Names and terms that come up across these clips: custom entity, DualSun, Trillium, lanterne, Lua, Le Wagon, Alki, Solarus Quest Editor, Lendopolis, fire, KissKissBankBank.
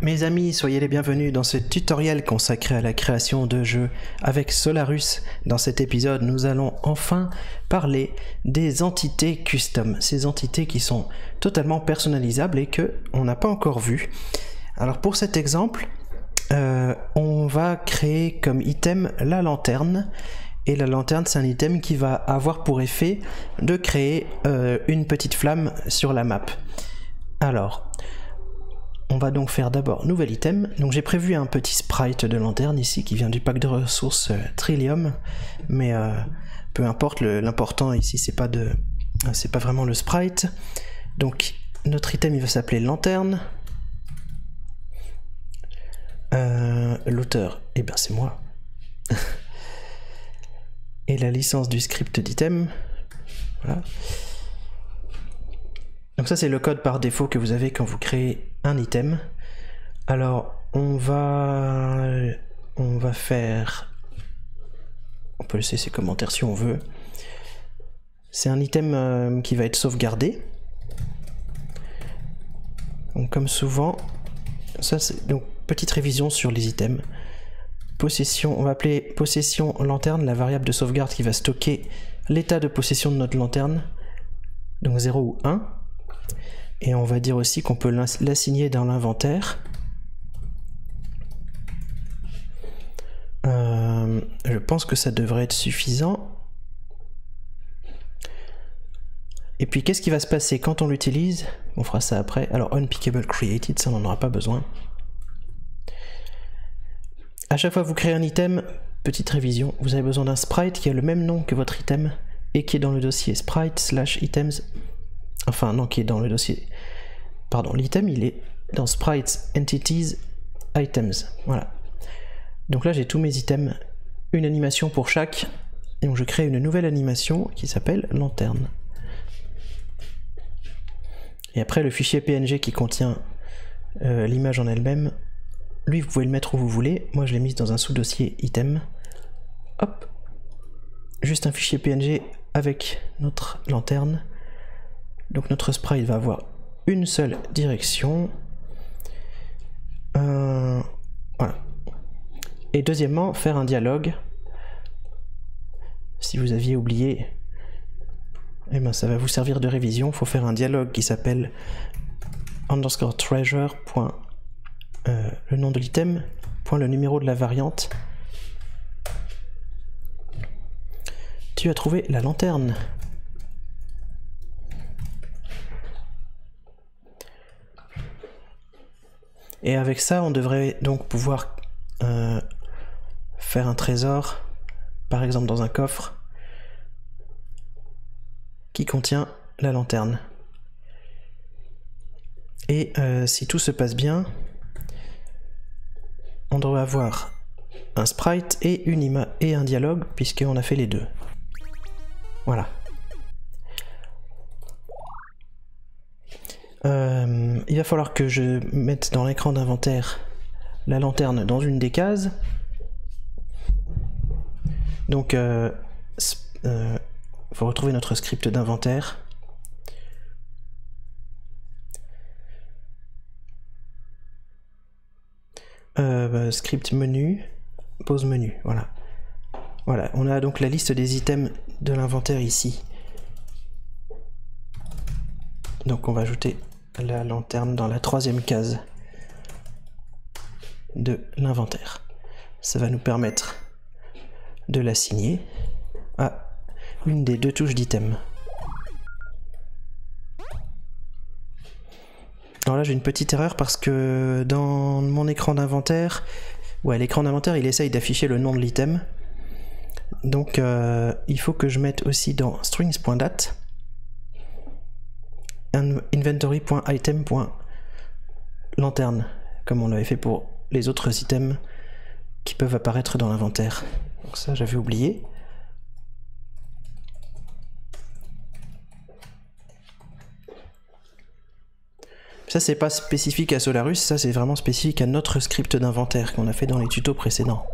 Mes amis, soyez les bienvenus dans ce tutoriel consacré à la création de jeux avec Solarus. Dans cet épisode, nous allons enfin parler des entités custom, ces entités qui sont totalement personnalisables et que on n'a pas encore vues. Alors pour cet exemple, on va créer comme item la lanterne. Et la lanterne, c'est un item qui va avoir pour effet de créer une petite flamme sur la map. Alors, on va donc faire d'abord nouvel item. Donc j'ai prévu un petit sprite de lanterne ici qui vient du pack de ressources Trillium, mais peu importe, l'important ici c'est pas vraiment le sprite. Donc notre item il va s'appeler lanterne. L'auteur, eh bien c'est moi. Et la licence du script d'item, voilà. Donc ça c'est le code par défaut que vous avez quand vous créez un item. Alors on va faire, on peut laisser ses commentaires si on veut. C'est un item qui va être sauvegardé. Donc comme souvent, ça c'est donc petite révision sur les items. Possession, on va appeler possession lanterne la variable de sauvegarde qui va stocker l'état de possession de notre lanterne, donc 0 ou 1. Et on va dire aussi qu'on peut l'assigner dans l'inventaire. Je pense que ça devrait être suffisant. Et puis qu'est-ce qui va se passer quand on l'utilise? On fera ça après. Alors unpickable created, ça on n'en aura pas besoin. À chaque fois que vous créez un item, petite révision, vous avez besoin d'un sprite qui a le même nom que votre item et qui est dans le dossier sprite/items. Enfin non, qui est dans le dossier. Pardon, l'item il est dans sprites entities items. Voilà. Donc là j'ai tous mes items, une animation pour chaque. Et donc je crée une nouvelle animation qui s'appelle lanterne. Et après le fichier PNG qui contient l'image en elle-même. Lui, vous pouvez le mettre où vous voulez. Moi, je l'ai mise dans un sous-dossier item. Hop. Juste un fichier PNG avec notre lanterne. Donc, notre sprite va avoir une seule direction. Voilà. Et deuxièmement, faire un dialogue. Si vous aviez oublié, eh ben, ça va vous servir de révision. Il faut faire un dialogue qui s'appelle _treasure. Le nom de l'item, point le numéro de la variante. Tu as trouvé la lanterne. Et avec ça, on devrait donc pouvoir faire un trésor, par exemple dans un coffre, qui contient la lanterne. Et si tout se passe bien, on devrait avoir un sprite et une image et un dialogue puisqu'on a fait les deux. Voilà. Il va falloir que je mette dans l'écran d'inventaire la lanterne dans une des cases. Donc faut retrouver notre script d'inventaire. Script menu, pause menu, voilà. Voilà, on a donc la liste des items de l'inventaire ici. Donc on va ajouter la lanterne dans la troisième case de l'inventaire. Ça va nous permettre de l'assigner à une des deux touches d'item. Alors là j'ai une petite erreur parce que dans mon écran d'inventaire, ouais, l'écran d'inventaire il essaye d'afficher le nom de l'item. Donc il faut que je mette aussi dans strings.dat inventory.item.lanterne comme on l'avait fait pour les autres items qui peuvent apparaître dans l'inventaire. Donc ça j'avais oublié. Ça c'est pas spécifique à Solarus, ça c'est vraiment spécifique à notre script d'inventaire qu'on a fait dans les tutos précédents.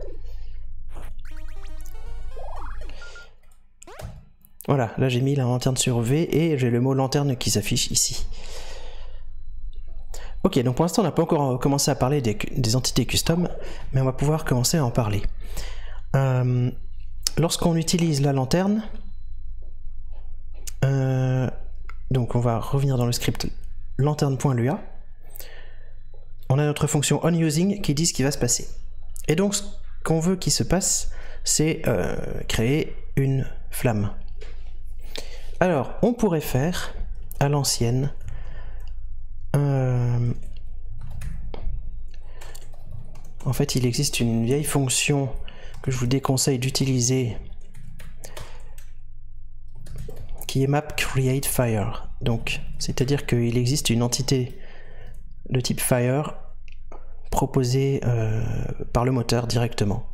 Voilà, là j'ai mis la lanterne sur V et j'ai le mot lanterne qui s'affiche ici. Ok, donc pour l'instant on n'a pas encore commencé à parler des entités custom, mais on va pouvoir commencer à en parler. Lorsqu'on utilise la lanterne, donc on va revenir dans le script lanterne.lua, on a notre fonction onUsing qui dit ce qui va se passer. Et donc ce qu'on veut qu'il se passe, c'est créer une flamme. Alors on pourrait faire à l'ancienne en fait il existe une vieille fonction que je vous déconseille d'utiliser qui est map create fire. Donc c'est à dire qu'il existe une entité de type fire proposée par le moteur directement.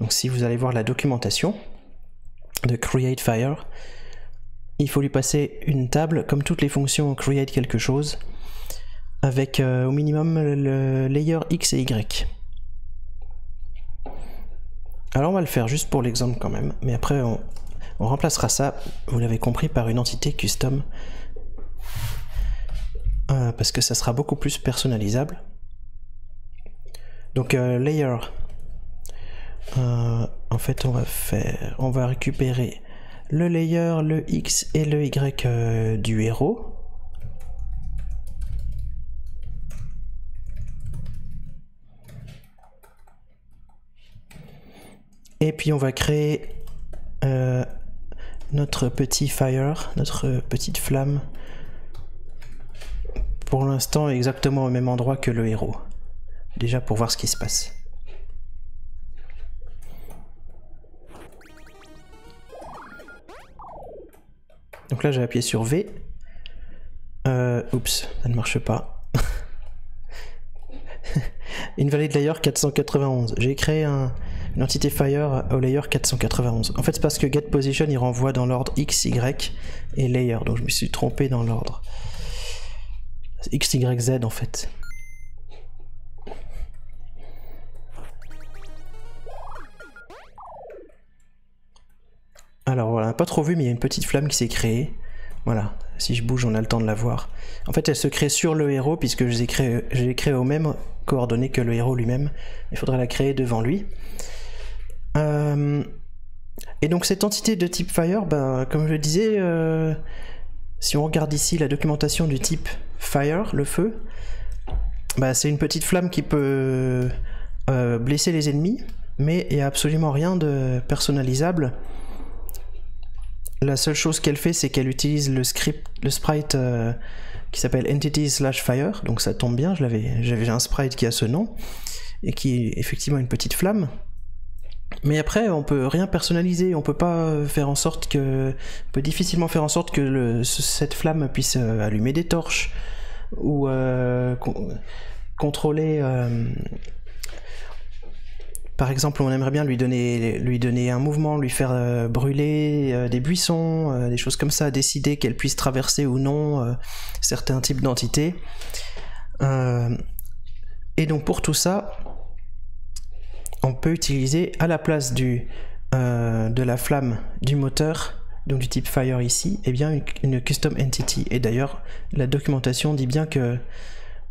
Donc si vous allez voir la documentation de create fire, il faut lui passer une table comme toutes les fonctions create quelque chose avec au minimum le layer X et Y. Alors on va le faire juste pour l'exemple quand même, mais après on remplacera ça, vous l'avez compris, par une entité custom parce que ça sera beaucoup plus personnalisable. Donc layer, en fait on va récupérer le layer, le X et le Y du héros. Et puis on va créer notre petit fire, notre petite flamme, pour l'instant exactement au même endroit que le héros, déjà pour voir ce qui se passe. Donc là j'ai appuyé sur V, oups, ça ne marche pas. Invalid layer 491, j'ai créé une entité fire au layer 491. En fait c'est parce que getPosition il renvoie dans l'ordre X, Y et layer, donc je me suis trompé dans l'ordre. X, Y, Z en fait. Alors voilà, on n'a pas trop vu, mais il y a une petite flamme qui s'est créée. Voilà, si je bouge, on a le temps de la voir. En fait, elle se crée sur le héros, puisque je l'ai créée aux mêmes coordonnées que le héros lui-même. Il faudrait la créer devant lui. Et donc cette entité de type fire, ben, comme je le disais, si on regarde ici la documentation du type fire, le feu, ben, c'est une petite flamme qui peut blesser les ennemis, mais il n'y a absolument rien de personnalisable. La seule chose qu'elle fait, c'est qu'elle utilise le sprite qui s'appelle entity/fire, donc ça tombe bien, j'avais un sprite qui a ce nom, et qui est effectivement une petite flamme. Mais après, on peut rien personnaliser, on peut pas faire en sorte que... On peut difficilement faire en sorte que cette flamme puisse allumer des torches, ou contrôler... Par exemple, on aimerait bien lui donner un mouvement, lui faire brûler des buissons, des choses comme ça, décider qu'elle puisse traverser ou non certains types d'entités. Et donc pour tout ça, on peut utiliser à la place de la flamme du moteur, donc du type fire ici, eh bien une custom entity. Et d'ailleurs, la documentation dit bien que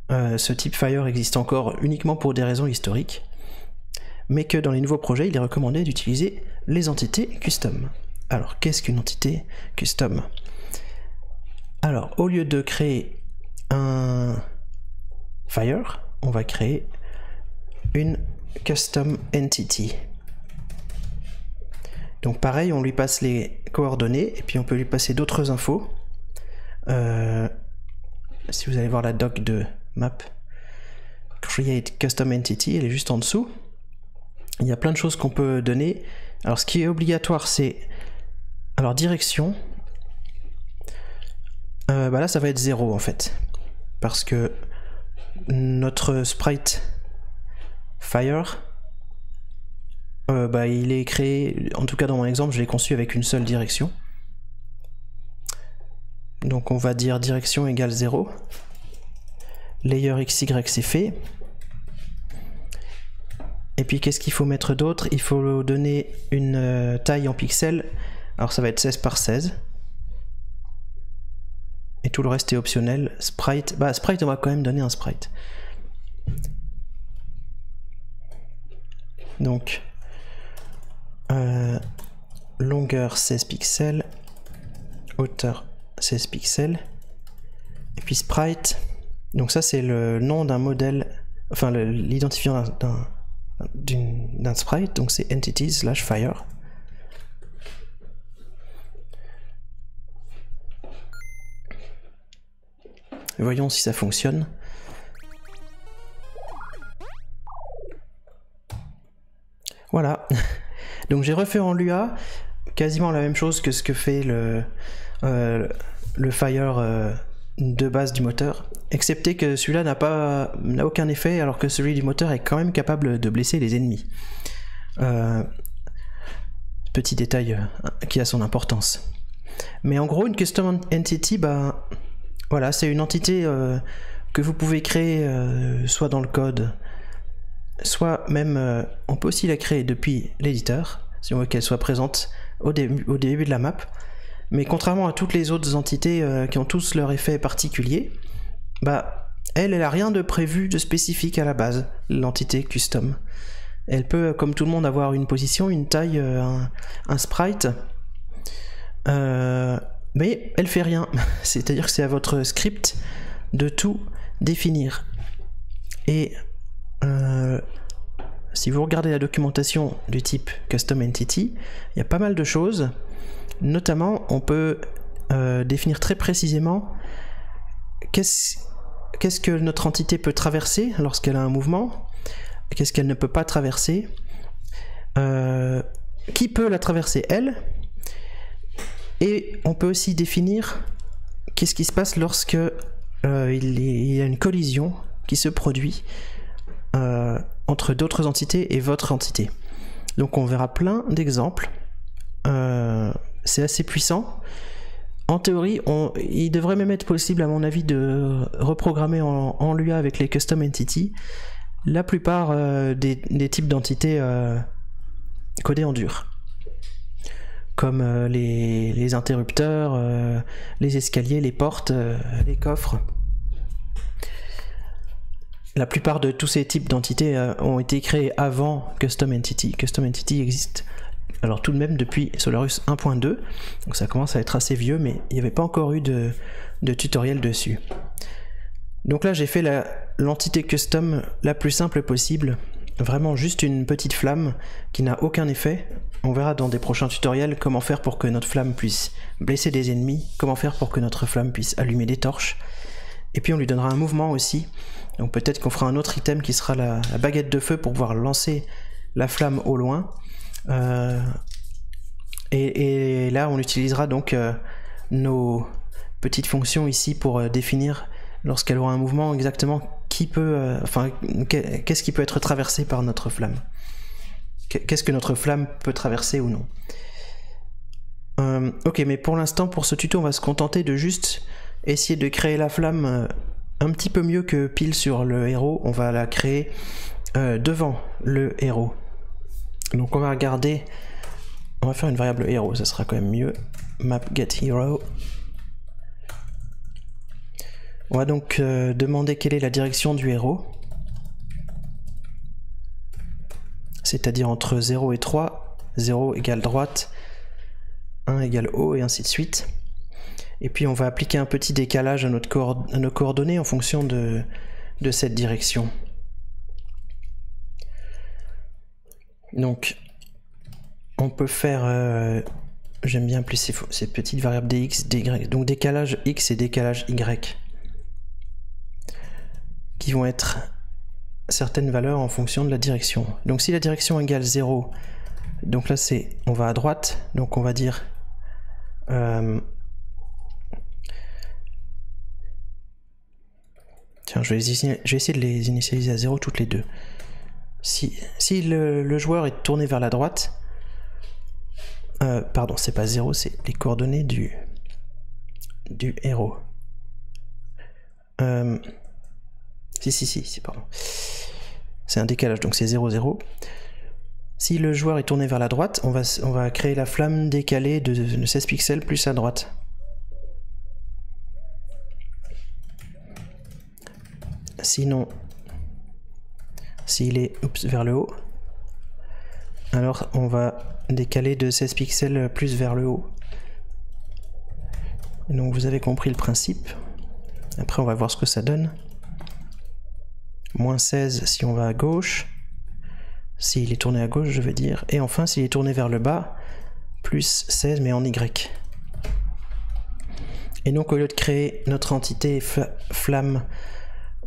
ce type fire existe encore uniquement pour des raisons historiques, mais que dans les nouveaux projets, il est recommandé d'utiliser les entités custom. Alors, qu'est-ce qu'une entité custom? Alors, au lieu de créer un fire, on va créer une custom entity. Donc pareil, on lui passe les coordonnées, et puis on peut lui passer d'autres infos. Si vous allez voir la doc de map, create custom entity, elle est juste en dessous. Il y a plein de choses qu'on peut donner. Alors ce qui est obligatoire, c'est... Alors direction... bah là ça va être 0 en fait. Parce que notre sprite fire, bah, il est créé... En tout cas dans mon exemple, je l'ai conçu avec une seule direction. Donc on va dire direction égale 0. Layer XY c'est fait. Et puis qu'est-ce qu'il faut mettre d'autre? Il faut donner une taille en pixels. Alors ça va être 16 par 16. et tout le reste est optionnel. Sprite, bah Sprite on va quand même donner un Sprite. Donc longueur 16 pixels, hauteur 16 pixels, et puis Sprite, donc ça c'est le nom d'un modèle, enfin l'identifiant d'un sprite, donc c'est entity/fire. Voyons si ça fonctionne. Voilà. Donc j'ai refait en Lua quasiment la même chose que ce que fait le fire de base du moteur, excepté que celui-là n'a aucun effet, alors que celui du moteur est quand même capable de blesser les ennemis. Petit détail qui a son importance. Mais en gros, une custom entity, bah voilà, c'est une entité que vous pouvez créer soit dans le code, soit même on peut aussi la créer depuis l'éditeur si on veut qu'elle soit présente au début de la map. Mais contrairement à toutes les autres entités qui ont tous leur effet particulier, bah elle a rien de prévu de spécifique à la base, l'entité custom. Elle peut, comme tout le monde, avoir une position, une taille, un sprite, mais elle fait rien. C'est-à-dire que c'est à votre script de tout définir. Et si vous regardez la documentation du type Custom Entity, il y a pas mal de choses. Notamment, on peut définir très précisément qu'est-ce que notre entité peut traverser lorsqu'elle a un mouvement, qu'est-ce qu'elle ne peut pas traverser, qui peut la traverser elle, et on peut aussi définir qu'est-ce qui se passe lorsque il y a une collision qui se produit entre d'autres entités et votre entité. Donc on verra plein d'exemples. C'est assez puissant. En théorie, il devrait même être possible, à mon avis, de reprogrammer en Lua avec les Custom Entity la plupart des types d'entités codées en dur, comme les interrupteurs, les escaliers, les portes, les coffres. La plupart de tous ces types d'entités ont été créés avant Custom Entity. Custom Entity existe alors tout de même depuis Solarus 1.2, donc ça commence à être assez vieux, mais il n'y avait pas encore eu de tutoriel dessus. Donc là j'ai fait l'entité custom la plus simple possible, vraiment juste une petite flamme qui n'a aucun effet. On verra dans des prochains tutoriels comment faire pour que notre flamme puisse blesser des ennemis, comment faire pour que notre flamme puisse allumer des torches, et puis on lui donnera un mouvement aussi, donc peut-être qu'on fera un autre item qui sera la baguette de feu pour pouvoir lancer la flamme au loin. Et là on utilisera donc nos petites fonctions ici pour définir, lorsqu'elle aura un mouvement, exactement qui peut, qu'est-ce qui peut être traversé par notre flamme, qu'est-ce que notre flamme peut traverser ou non. Ok, mais pour l'instant, pour ce tuto, on va se contenter de juste essayer de créer la flamme un petit peu mieux que pile sur le héros. On va la créer devant le héros. Donc on va regarder, on va faire une variable hero, ça sera quand même mieux. Map get hero. On va donc demander quelle est la direction du héros, c'est-à-dire entre 0 et 3, 0 égale droite, 1 égale haut, et ainsi de suite. Et puis on va appliquer un petit décalage à nos coordonnées en fonction de cette direction. Donc on peut faire, j'aime bien appeler ces petites variables dx, dy, donc décalage x et décalage y, qui vont être certaines valeurs en fonction de la direction. Donc si la direction égale 0, donc là c'est, on va à droite, donc on va dire tiens, je vais essayer de les initialiser à 0 toutes les deux. Si le joueur est tourné vers la droite, pardon, c'est pas 0, c'est les coordonnées du héros. Si, pardon. C'est un décalage, donc c'est 0, 0. Si le joueur est tourné vers la droite, on va créer la flamme décalée de 16 pixels plus à droite. Sinon, s'il est vers le haut, alors on va décaler de 16 pixels plus vers le haut. Donc vous avez compris le principe. Après on va voir ce que ça donne. Moins 16 si on va à gauche, s'il est tourné à gauche je veux dire, et enfin s'il est tourné vers le bas, plus 16 mais en Y. Et donc au lieu de créer notre entité flamme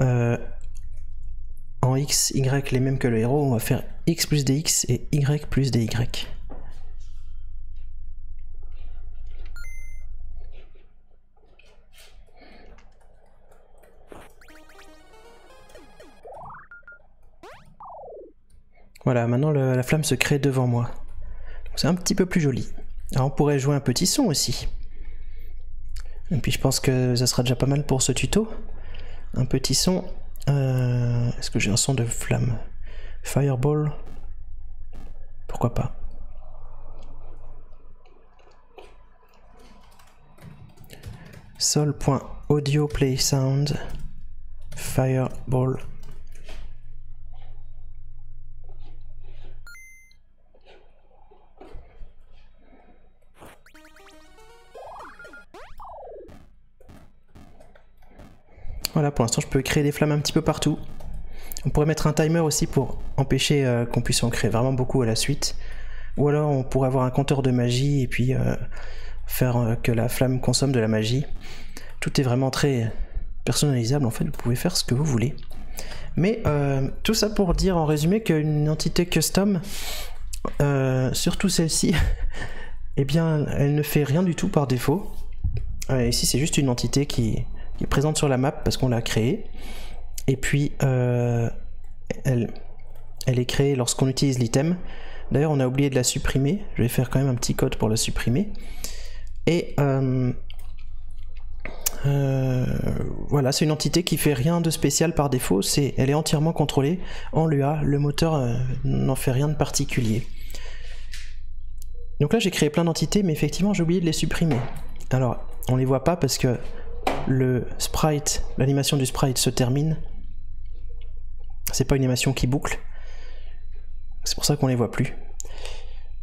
en X, Y les mêmes que le héros, on va faire X plus DX et Y plus DY. Voilà, maintenant la flamme se crée devant moi. C'est un petit peu plus joli. Alors on pourrait jouer un petit son aussi. Et puis je pense que ça sera déjà pas mal pour ce tuto. Un petit son. Est-ce que j'ai un son de flamme? Fireball. Pourquoi pas? Sol.audio play sound. Fireball. Voilà, pour l'instant je peux créer des flammes un petit peu partout. On pourrait mettre un timer aussi pour empêcher qu'on puisse en créer vraiment beaucoup à la suite. Ou alors on pourrait avoir un compteur de magie et puis faire que la flamme consomme de la magie. Tout est vraiment très personnalisable en fait, vous pouvez faire ce que vous voulez. Mais tout ça pour dire en résumé qu'une entité custom, surtout celle-ci, eh bien elle ne fait rien du tout par défaut. Ici c'est juste une entité qui est présente sur la map parce qu'on l'a créée, et puis elle est créée lorsqu'on utilise l'item. D'ailleurs on a oublié de la supprimer, je vais faire quand même un petit code pour la supprimer, et voilà, c'est une entité qui fait rien de spécial par défaut, elle est entièrement contrôlée en Lua, le moteur n'en fait rien de particulier. Donc là j'ai créé plein d'entités, mais effectivement j'ai oublié de les supprimer. Alors on les voit pas parce que le sprite, l'animation du sprite se termine. C'est pas une animation qui boucle. C'est pour ça qu'on les voit plus.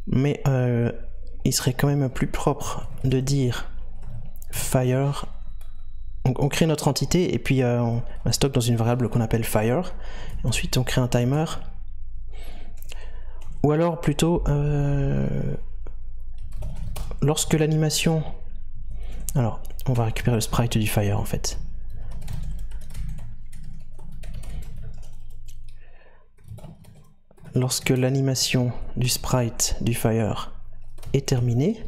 Mais il serait quand même plus propre de dire fire. Donc on crée notre entité et puis on la stocke dans une variable qu'on appelle fire. Et ensuite on crée un timer. Ou alors plutôt lorsque l'animation. Alors, on va récupérer le sprite du fire en fait. Lorsque l'animation du sprite du fire est terminée,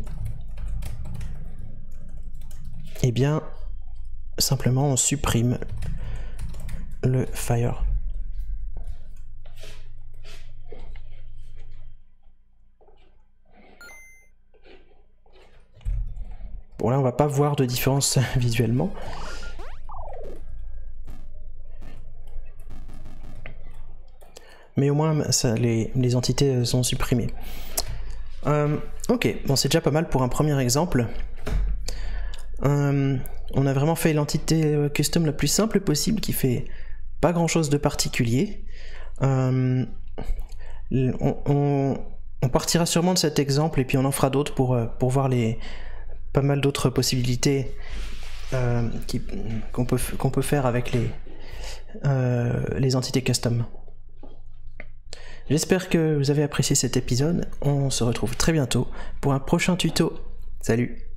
eh bien, simplement on supprime le fire. Bon là on va pas voir de différence visuellement. Mais au moins ça, les entités sont supprimées. Ok, bon c'est déjà pas mal pour un premier exemple. On a vraiment fait l'entité custom la plus simple possible qui fait pas grand chose de particulier. On partira sûrement de cet exemple et puis on en fera d'autres pour voir les... pas mal d'autres possibilités qu'on peut faire avec les entités custom. J'espère que vous avez apprécié cet épisode. On se retrouve très bientôt pour un prochain tuto. Salut!